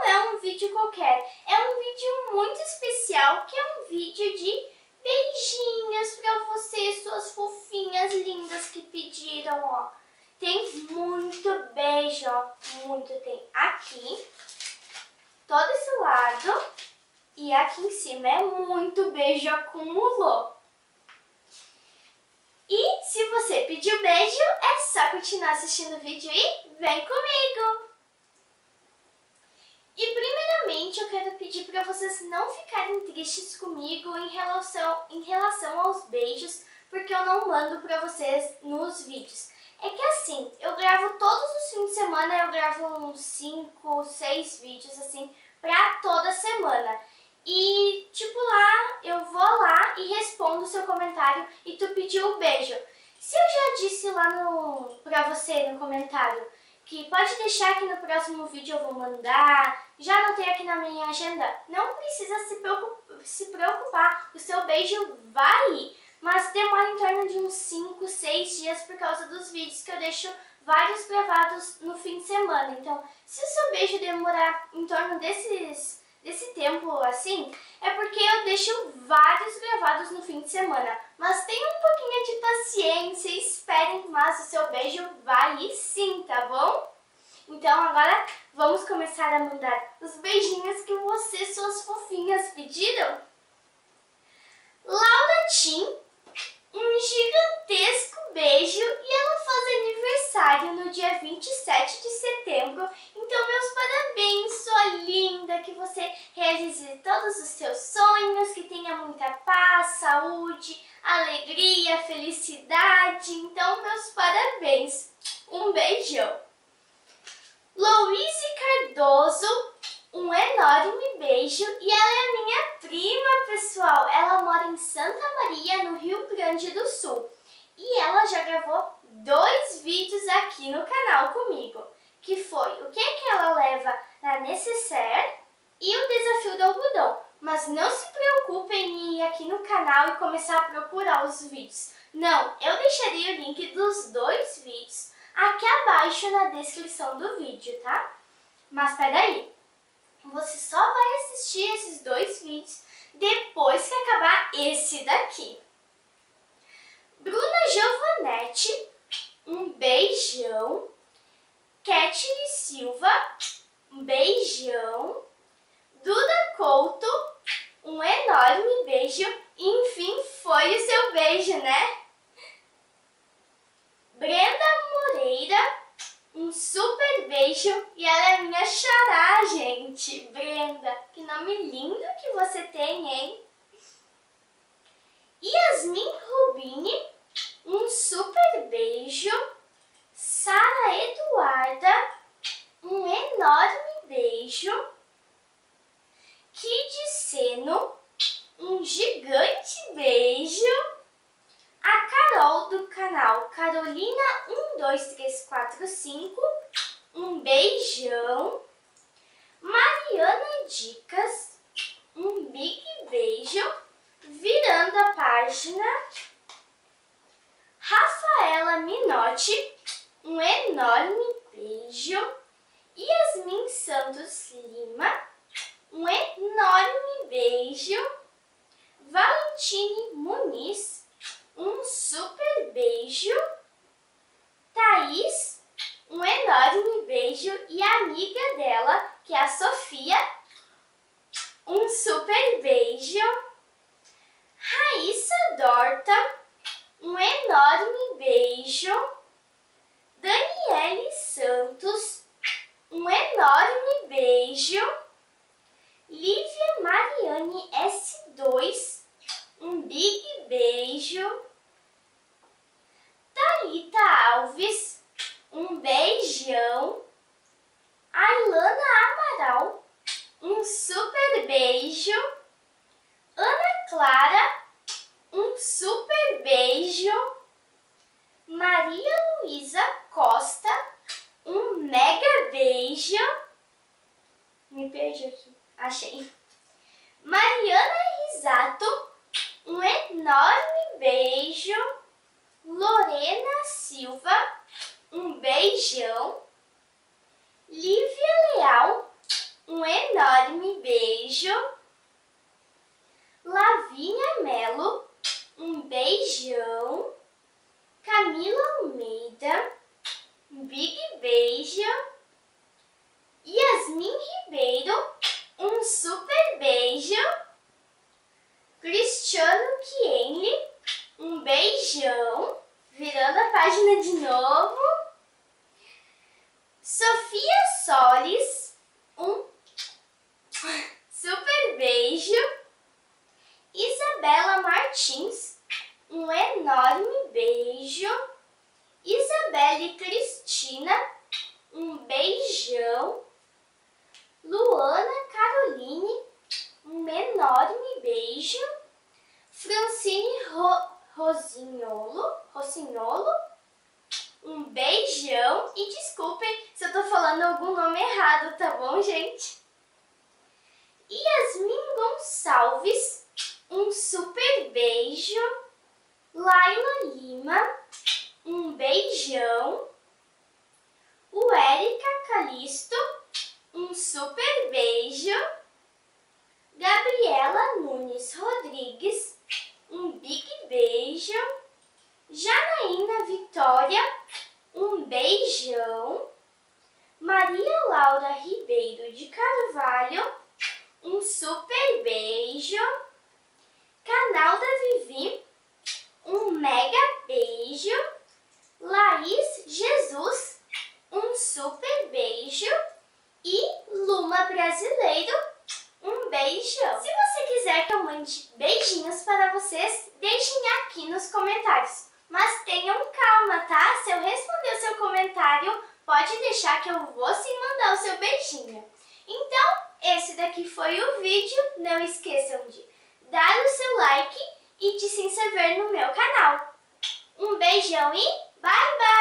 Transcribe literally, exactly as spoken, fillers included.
não é um vídeo qualquer, é um vídeo muito especial, que é um vídeo de beijinhos pra vocês, suas fofinhas lindas que pediram, ó. Tem muito beijo, ó, muito. Tem aqui, todo esse lado, e aqui em cima é muito beijo, acumulou. E se você pediu beijo, é só continuar assistindo o vídeo e vem comigo! E primeiramente eu quero pedir para vocês não ficarem tristes comigo em relação, em relação aos beijos, porque eu não mando para vocês nos vídeos. É que assim, eu gravo todos os fins de semana, eu gravo uns cinco, seis vídeos assim, pra toda semana. E tipo lá, eu vou lá e respondo o seu comentário e tu pediu o beijo. Se eu já disse lá no, pra você no comentário que pode deixar que no próximo vídeo eu vou mandar, já anotei aqui na minha agenda, não precisa se preocupar, o seu beijo vai ir. Mas demora em torno de uns cinco, seis dias por causa dos vídeos que eu deixo vários gravados no fim de semana. Então, se o seu beijo demorar em torno desses, desse tempo assim, é porque eu deixo vários gravados no fim de semana. Mas tenha um pouquinho de paciência, esperem, mas o seu beijo vai ir sim, tá bom? Então agora vamos começar a mandar os beijinhos que vocês, suas fofinhas, pediram. Laudatim, um gigantesco beijo, e ela faz aniversário no dia vinte e sete de setembro, então meus parabéns, sua linda, que você realize todos os seus sonhos, que tenha muita paz, saúde, alegria, felicidade, então meus parabéns, um beijão. Louise Cardoso, um enorme beijo, e ela é minha prima, pessoal. Ela mora em Santa Maria, no Rio Grande do Sul. E ela já gravou dois vídeos aqui no canal comigo, que foi o que, que ela leva na necessaire e o desafio do algodão. Mas não se preocupem em ir aqui no canal e começar a procurar os vídeos. Não, eu deixaria o link dos dois vídeos aqui abaixo na descrição do vídeo, tá? Mas peraí, você só vai assistir esses dois vídeos depois que acabar esse daqui. Bruna Giovanetti, um beijão. Kátia Silva, um beijão. Duda Couto, um enorme beijo. Enfim, foi o seu beijo, né? Brenda Moreira, um super beijo, e ela é minha xará, gente. Brenda, que nome lindo que você tem, hein? Yasmin Rubini, um super beijo. Sara Eduarda, um enorme beijo. Kid Seno, um gigante beijo. A Carol do canal Carolina um dois três quatro cinco, um beijão. Mariana Dicas, um big beijo. Virando a página, Rafaela Minotti, um enorme beijo. Yasmin Sandos Lima, um enorme beijo. Valentina Muniz, um super beijo. Thais, um enorme beijo. E a amiga dela, que é a Sofia, um super beijo. Raíssa Dorta, um enorme beijo. Daniele Santos, um enorme beijo. Lívia Mariane S dois, um big beijo. Talita Alves, um beijão. Ailana Amaral, um super beijo. Ana Clara, um super beijo. Maria Luísa Costa, um mega beijo. Me perdi aqui, achei. Mariana Risato, um enorme beijo. Lorena Silva, um beijão. Lívia Leal, um enorme enorme beijo. Lavínia Mello, um beijão. Camila Almeida, um big beijo. Yasmin Ribeiro, um super beijo. Cristiano Kienle, um beijão. Virando a página de novo. Sofia Solis, um super beijo. Isabela Martins, um enorme beijo. Isabela e Cristina, um beijão. Luana Caroline, um enorme beijo. Francine Ro Rosinholo, Rosinholo, um beijão. E desculpem se eu tô falando algum nome errado, tá bom, gente? Yasmin Gonçalves, um super beijo. Laila Lima, um beijão. O Érica Calisto, um super beijo. Gabriela Nunes Rodrigues, um big beijo. Janaína Vitória, um beijão. Maria Laura Ribeiro de Carvalho, um super beijo. Canal da Vivi, um mega beijo. Laís Jesus, um super beijo. E Luma Brasileiro, um beijão. Se você quiser que eu mande beijinhos para vocês, deixem aqui nos comentários. Mas tenham calma, tá? Se eu responder o seu comentário, pode deixar que eu vou sim mandar o seu beijinho. Então, esse daqui foi o vídeo. Não esqueçam de dar o seu like e de se inscrever no meu canal. Um beijão e bye bye!